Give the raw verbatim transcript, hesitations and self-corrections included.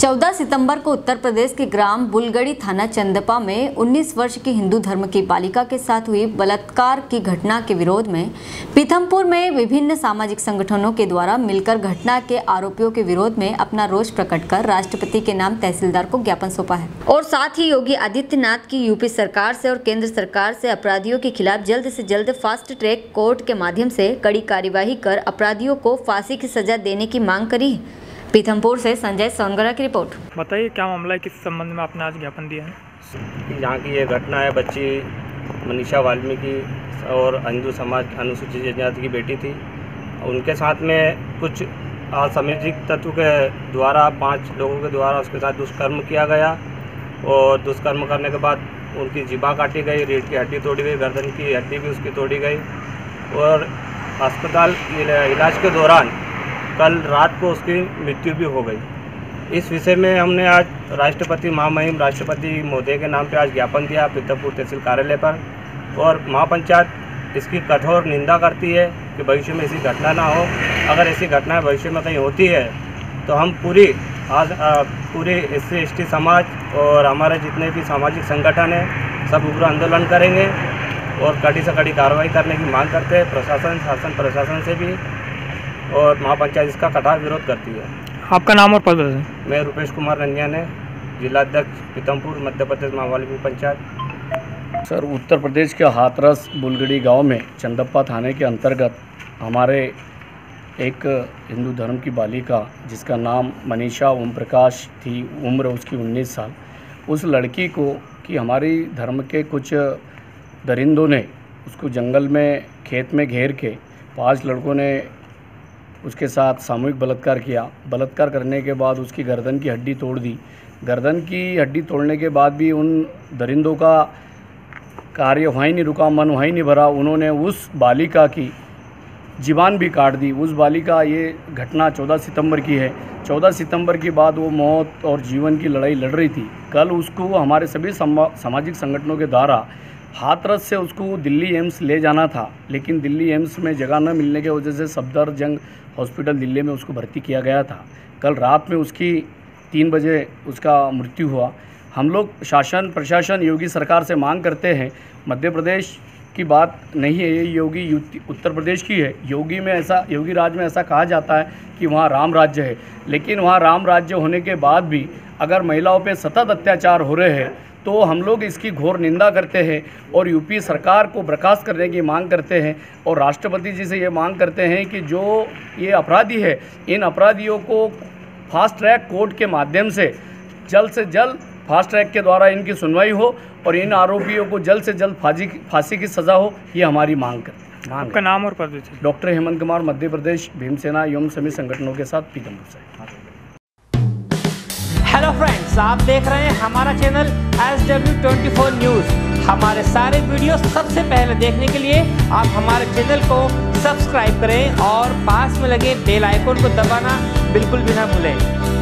चौदह सितंबर को उत्तर प्रदेश के ग्राम बुलगढ़ी थाना चंदपा में उन्नीस वर्ष की हिंदू धर्म की बालिका के साथ हुई बलात्कार की घटना के विरोध में पीथमपुर में विभिन्न सामाजिक संगठनों के द्वारा मिलकर घटना के आरोपियों के विरोध में अपना रोष प्रकट कर राष्ट्रपति के नाम तहसीलदार को ज्ञापन सौंपा है और साथ ही योगी आदित्यनाथ की यूपी सरकार से और केंद्र सरकार से अपराधियों के खिलाफ जल्द से जल्द फास्ट ट्रैक कोर्ट के माध्यम से कड़ी कार्यवाही कर अपराधियों को फांसी की सजा देने की मांग करी। पीथमपुर से संजय सोंगरा की रिपोर्ट। बताइए क्या मामला है, किस संबंध में आपने आज ज्ञापन दिया है? यहाँ की ये घटना है, बच्ची मनीषा वाल्मीकि और अंजू समाज अनुसूचित जनजाति की बेटी थी। उनके साथ में कुछ असामाजिक तत्व के द्वारा पांच लोगों के द्वारा उसके साथ दुष्कर्म किया गया और दुष्कर्म करने के बाद उनकी जीभा काटी गई, रीढ़ की हड्डी तोड़ी गई, गर्दन की हड्डी भी उसकी तोड़ी गई और अस्पताल इलाज के दौरान कल रात को उसकी मृत्यु भी हो गई। इस विषय में हमने आज राष्ट्रपति महामहिम राष्ट्रपति महोदय के नाम पर आज ज्ञापन दिया पीथमपुर तहसील कार्यालय पर और महापंचायत इसकी कठोर निंदा करती है कि भविष्य में ऐसी घटना ना हो। अगर ऐसी घटना भविष्य में कहीं होती है तो हम पूरी आज पूरे एस सी एस टी समाज और हमारे जितने भी सामाजिक संगठन हैं सब उग्र आंदोलन करेंगे और कड़ी से कड़ी कार्रवाई करने की मांग करते हैं प्रशासन शासन प्रशासन से भी और महापंचायत इसका कड़ा विरोध करती है। आपका नाम और पद? मैं रुपेश कुमार रंगिया ने जिला अध्यक्ष पीथमपुर मध्य प्रदेश महावाल्मीकि पंचायत। सर उत्तर प्रदेश के हाथरस बुलगढ़ी गांव में चंदप्पा थाने के अंतर्गत हमारे एक हिंदू धर्म की बालिका जिसका नाम मनीषा ओम प्रकाश थी, उम्र उसकी उन्नीस साल, उस लड़की को कि हमारी धर्म के कुछ दरिंदों ने उसको जंगल में खेत में घेर के पाँच लड़कों ने उसके साथ सामूहिक बलात्कार किया। बलात्कार करने के बाद उसकी गर्दन की हड्डी तोड़ दी। गर्दन की हड्डी तोड़ने के बाद भी उन दरिंदों का कार्य वहीं नहीं रुका, मन वहीं नहीं भरा, उन्होंने उस बालिका की जीवान भी काट दी। उस बालिका ये घटना चौदह सितंबर की है। चौदह सितंबर के बाद वो मौत और जीवन की लड़ाई लड़ रही थी। कल उसको हमारे सभी सामाजिक संगठनों के द्वारा हाथरस से उसको दिल्ली एम्स ले जाना था, लेकिन दिल्ली एम्स में जगह न मिलने के वजह से सफदरजंग हॉस्पिटल दिल्ली में उसको भर्ती किया गया था। कल रात में उसकी तीन बजे उसका मृत्यु हुआ। हम लोग शासन प्रशासन योगी सरकार से मांग करते हैं, मध्य प्रदेश की बात नहीं है ये, योगी उत्तर प्रदेश की है। योगी में ऐसा योगी राज में ऐसा कहा जाता है कि वहाँ राम राज्य है, लेकिन वहाँ राम राज्य होने के बाद भी अगर महिलाओं पे सतत अत्याचार हो रहे हैं तो हम लोग इसकी घोर निंदा करते हैं और यूपी सरकार को बर्खास्त करने की मांग करते हैं और राष्ट्रपति जी से ये मांग करते हैं कि जो ये अपराधी है इन अपराधियों को फास्ट ट्रैक कोर्ट के माध्यम से जल्द से जल्द फास्ट ट्रैक के द्वारा इनकी सुनवाई हो और इन आरोपियों को जल्द से जल्द फांसी फांसी की सज़ा हो, ये हमारी मांग है। आपका नाम और पद? डॉक्टर हेमंत कुमार, मध्य प्रदेश भीम सेना एवं सभी संगठनों के साथ पीथमपुर से। हेलो फ्रेंड्स, आप देख रहे हैं हमारा channel S W twenty four news. हमारे सारे वीडियो सबसे पहले देखने के लिए आप हमारे चैनल को सब्सक्राइब करें और पास में लगे बेल आइकन को दबाना बिल्कुल भी ना भूलें।